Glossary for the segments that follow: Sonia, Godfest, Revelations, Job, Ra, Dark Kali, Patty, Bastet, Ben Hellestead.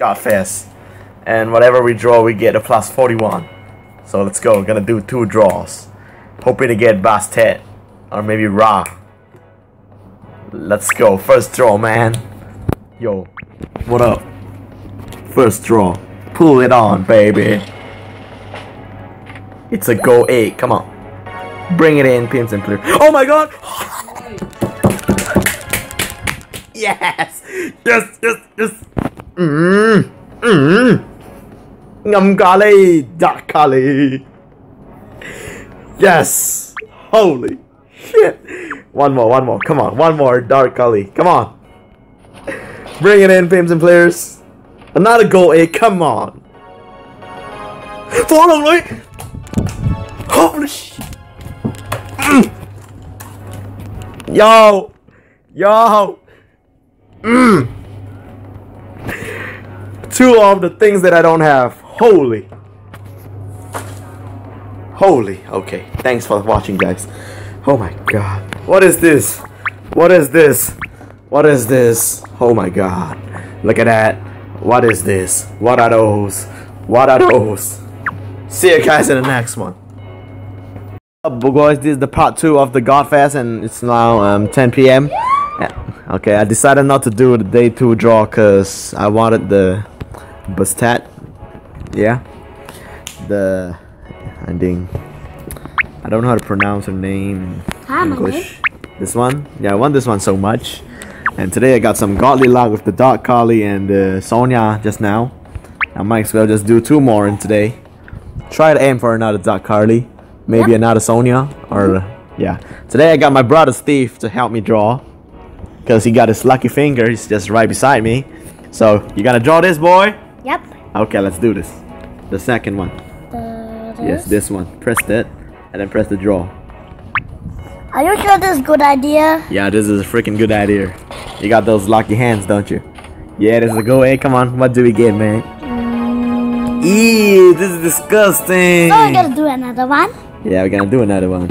Godfest, and whatever we draw we get a plus 41. So let's go. We're gonna do 2 draws, hoping to get Bastet or maybe Ra. Let's go. First draw, man. Yo, what up? First draw. Pull it on, baby. It's a go 8. Come on. Bring it in, pins and clear. Oh my god! Yes! Yes, yes, yes! Dark Kali. Yes! Holy shit! One more, come on, one more Dark Kali, come on! Bring it in, pimps and players! Another goal, eh? Come on! Follow, right? Holy shit! Yo! Yo! 2 of the things that I don't have. Holy. Holy. Okay. Thanks for watching, guys. Oh my god. What is this? What is this? What is this? Oh my god. Look at that. What is this? What are those? What are those? See you guys in the next one. Well, guys, this is the part 2 of the Godfest, and it's now 10 p.m. Yeah. Okay, I decided not to do the day 2 draw because I wanted the Bastet, yeah, the ending. I don't know how to pronounce her name in English. This one, yeah, I want this one so much. And today I got some godly luck with the Dark Kali and Sonia just now. I might as well just do 2 more in today. Try to aim for another Dark Kali, maybe another Sonia, or yeah. Today I got my brother Steve to help me draw, because he got his lucky finger. He's just right beside me. So you gonna draw this, boy? Yep. Okay, let's do this. The second one. Yes, this one. Press that, and then press the draw. Are you sure this is a good idea? Yeah, this is a freaking good idea. You got those lucky hands, don't you? Yeah, this is a go. Hey, come on. What do we get, man? Eee, this is disgusting. So we're gonna do another one. Yeah, we're gonna do another one.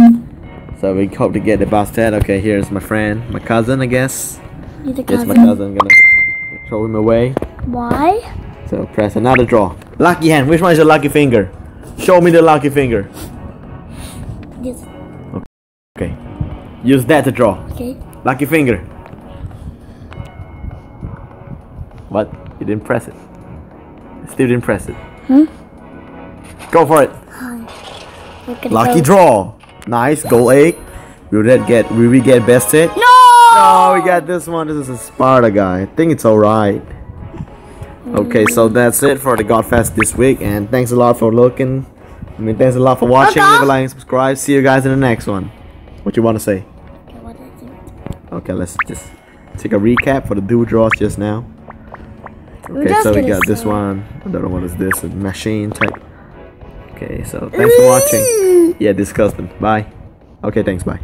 So we hope to get the Bastet. Okay, here's my friend, my cousin, I guess. Here's my cousin. I'm gonna throw him away. Why? So press another draw. Lucky hand. Which one is your lucky finger? Show me the lucky finger. Yes. Okay. Use that to draw. Okay. Lucky finger. What? You didn't press it. Still didn't press it. Go for it. Lucky draw. Nice, goal 8. Will we get best hit? No! No, we got this one. This is a Sparta guy. I think it's alright. Okay, so that's it for the Godfest this week, and thanks a lot for looking. I mean, thanks a lot for watching. Leave a like and subscribe. See you guys in the next one. What you want to say? Okay, let's just take a recap for the dual draws just now. Okay, so we got this one. I don't know what is this, a machine type. Okay, so thanks for watching. Yeah, disgusting. Bye. Okay, thanks. Bye.